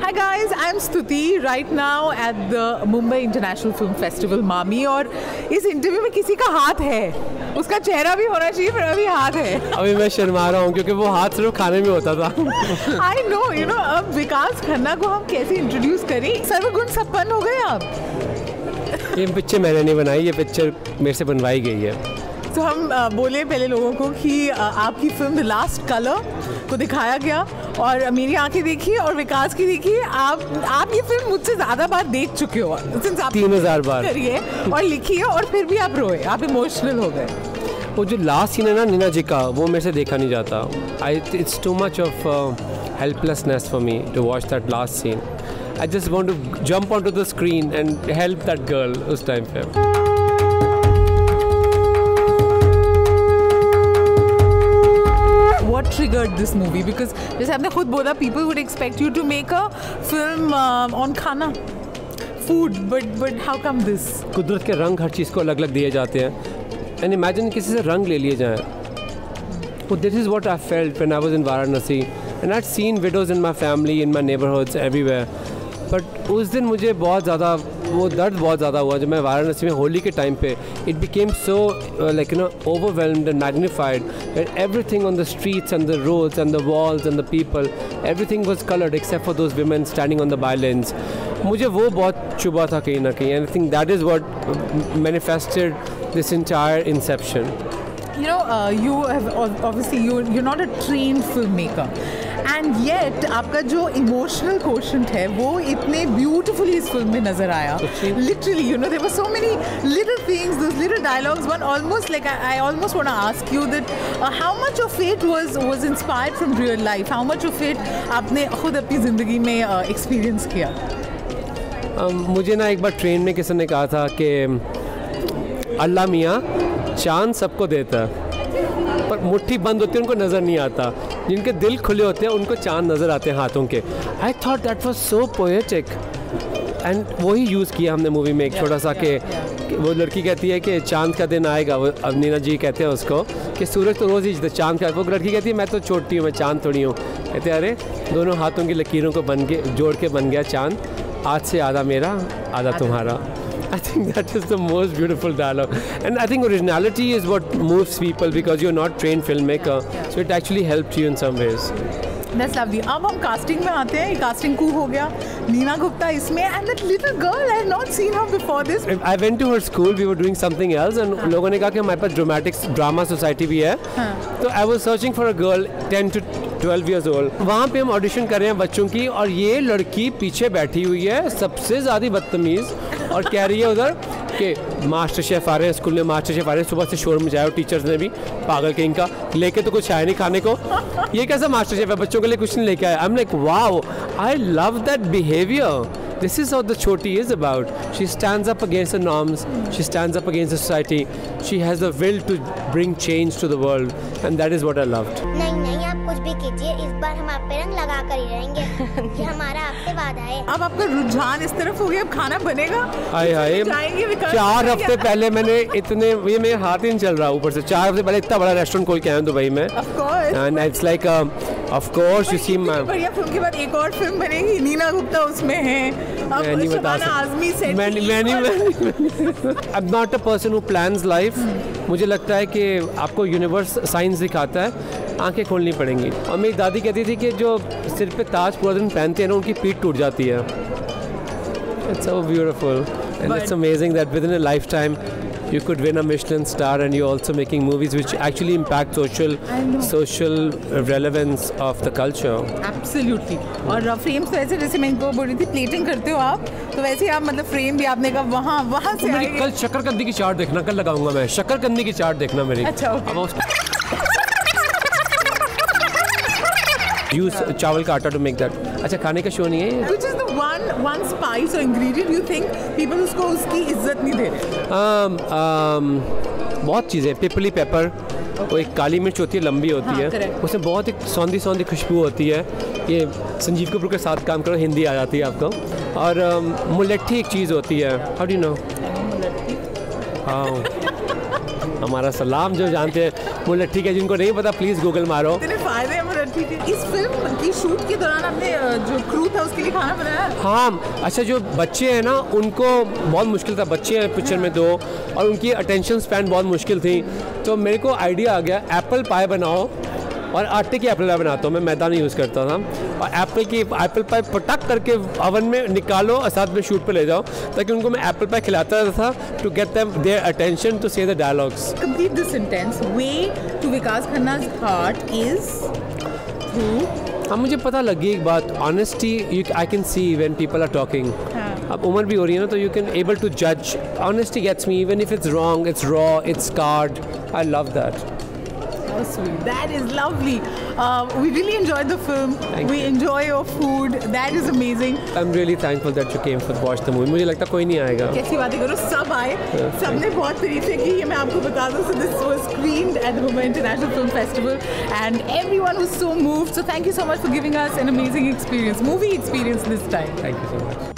Hi guys, I'm Stuti right now at the Mumbai International Film Festival MAMI और इस interview में किसी का हाथ है, उसका चेहरा भी होना चाहिए पर अभी हाथ है। अभी मैं शर्मा रहा हूँ क्योंकि वो हाथ सिर्फ खाने में होता था। I know, you know, अब विकास खन्ना को हम कैसे इंट्रोड्यूस करें? सर्वगुण संपन्न हो गए आप। ये पिक्चर मैंने नहीं बनाई, ये पिक्चर मेरे से बनवाई गई है। तो हम बोले पहले लोगों को कि आपकी फिल्म द लास्ट कलर को दिखाया गया और मेरी आंखें देखी और विकास की देखी। आप ये फिल्म मुझसे ज़्यादा बार देख चुके हो, 3000 बार करिए और लिखिए और फिर भी आप रोए, आप इमोशनल हो गए। वो जो लास्ट सीन है ना नीना जी का, वो मेरे से देखा नहीं जाता। It's too much of helplessness for me to watch that last scene. I just want to jump on to the screen and help that girl उस टाइम पर। Triggered this movie because जैसे आपने खुद बोला, people would expect you to make a film on खाना, food, but how come this? कुदरत के रंग हर चीज़ को अलग अलग दिए जाते हैं and imagine किसी से रंग ले लिए जाएं। Oh, this is what I felt when I was in Varanasi and I'd seen widows in my family, in my neighborhoods, everywhere. But उस दिन मुझे बहुत ज़्यादा वो दर्द बहुत ज़्यादा हुआ जब मैं वाराणसी में होली के टाइम पे it became so like you know overwhelmed and magnified that everything on the streets and the roads and the walls and the people everything was coloured except for those women standing on the bylines. मुझे वो बहुत चुभा था कहीं ना कहीं and I think that is what manifested this entire inception. You know, you have obviously you're not a trained filmmaker. And yet, आपका जो emotional quotient है वो इतने beautifully इस फिल्म में नजर आया। Literally, you know, there were so many little things, those little dialogues. One almost like I almost want to ask you that how much of it was inspired from real life? How much of it आपने खुद अपनी ज़िंदगी में experience किया? मुझे ना एक बार train में किसी ने कहा था कि अल्लाह मियाँ चांद सबको देता है पर मुट्ठी बंद होती है उनको नज़र नहीं आता, जिनके दिल खुले होते हैं उनको चांद नज़र आते हैं हाथों के। I thought that was so poetic and वही यूज़ किया हमने मूवी में एक छोटा सा कि वो लड़की कहती है कि चांद का दिन आएगा, वो अब नीना जी कहते हैं उसको कि सूरज तो रोज़ ही चांद का, वो लड़की कहती है मैं तो छोटी हूँ, मैं चांद थोड़ी हूँ। कहते अरे दोनों हाथों की लकीरों को बन के जोड़ के बन गया चांद, आज से आधा मेरा आधा तुम्हारा। I think that is the most beautiful dialogue, and I think originality is what moves people because you're not trained filmmaker, so it actually helped you in some ways. That's lovely. अब हम casting में आते हैं, casting coup हो गया, नीना गुप्ता इसमें and that little girl I have not seen her before this. I went to her school, we were doing something else, and लोगों ने कहा कि हमारे पास dramatic drama society भी है, तो I was searching for a girl 10 to 12 years old. वहाँ पे हम audition कर रहे हैं बच्चों की और ये लड़की पीछे बैठी हुई है सबसे ज़्यादा बदतमीज़ और कह रही है उधर कि मास्टर शेफ आ रहे हैं, स्कूल में मास्टर शेफ आ रहे हैं, सुबह से शोर में जाए टीचर्स ने भी पागल किंग का लेके तो कुछ आया नहीं खाने को, ये कैसा मास्टर शेफ है बच्चों के लिए कुछ नहीं लेके आया। I am like wow, I love that behaviour, this is what the Chhoti is about. She stands up against the norms, she stands up against the society, she has the will to bring change to the world and that is what I loved. नहीं आप कुछ भी कीजिए, इस बार हम आप पे रंग लगा कर ही रहेंगे, ये हमारा आपसे वादा है। अब आपका रुझान इस तरफ हो गया, अब खाना बनेगा। हाय हाय, 4 हफ्ते पहले मैंने इतने ये मेरे हाथ ही नहीं चल रहा ऊपर से, 4 हफ्ते पहले इतना बड़ा रेस्टोरेंट खोल के आया हूँ दुबई में। Of course and it's like of course you see my बढ़िया फिल्म के बाद एक और फिल्म बनेगी, नीना गुप्ता उसमें है। I'm not a person who plans life. मुझे लगता है कि आपको यूनिवर्स साइंस दिखाता है, आंखें खोलनी पड़ेंगी। और मेरी दादी कहती थी कि जो सिर पे ताज पूरा दिन पहनते हैं ना उनकी पीठ टूट जाती है। It's so beautiful and it's amazing that within a lifetime you could win a Michelin star and you're also making movies which actually impact social relevance of the culture. Absolutely. और फ्रेम्स तो ऐसे जैसे मैं इनको बोल रही थी plating करते हो आप, तो वैसे आप मतलब फ्रेम भी आपने कहा वहाँ से मेरी कल शकरकंदी की चाट देखना, कल लगाऊंगा मैं शकरकंदी की चाट देखना मेरी। अच्छा यूज़ चावल का आटा टू मेक दैट। अच्छा खाने का शो नहीं है। Which is the one spice or ingredient you think people उसको उसकी इज्जत नहीं दे रहे? बहुत चीज़ें, पिपली पेपर, वो एक काली मिर्च होती है लंबी होती है, उसमें बहुत एक सौंधी सौंधी खुशबू होती है। ये संजीव कपूर के साथ काम करो हिंदी आ जाती है आपको। और मुलेट्ठी एक चीज़ होती है, हाउ डू यू नो? हाँ हमारा सलाम जो जानते हैं मुलेट्ठी के, जिनको नहीं पता प्लीज़ गूगल मारो। इस फिल्म की शूट के दौरान आपने जो क्रू था उसके लिए खाना बनाया? हाँ, अच्छा जो बच्चे हैं ना उनको बहुत मुश्किल था, बच्चे हैं पिक्चर में दो और उनकी अटेंशन स्पैन बहुत मुश्किल थी, तो मेरे को आइडिया आ गया एप्पल पाई बनाओ और आटे की एप्पल पाई बनाता हूँ मैं, मैदा नहीं यूज़ करता था, और एप्पल की एप्पल पाई पटक करके अवन में निकालो और साथ में शूट पे ले जाओ, ताकि उनको मैं एप्पल पाई खिलाता रहता था to get them their attention to say the dialogues. Complete the sentence, way to Vikas Khanna's heart is through. अब मुझे पता लगी एक बात, honesty I can see when people are talking. अब उम्र भी हो रही है ना, तो यू कैन एबल टू जज, honesty gets me, even if it's wrong, it's raw, it's scarred, I love that. Oh, sweet. That is lovely. We really enjoyed the film. Thank you. Enjoy your food. That is amazing. I'm really thankful that you came for watch the movie. मुझे लगता कोई नहीं आएगा। कैसी बातें करो, सब आए, सबने बहुत तारीफ की है, मैं आपको बता दूँ। So this was screened at the Mumbai International Film Festival, and everyone was so moved. So thank you so much for giving us an amazing experience, movie experience this time. Thank you so much.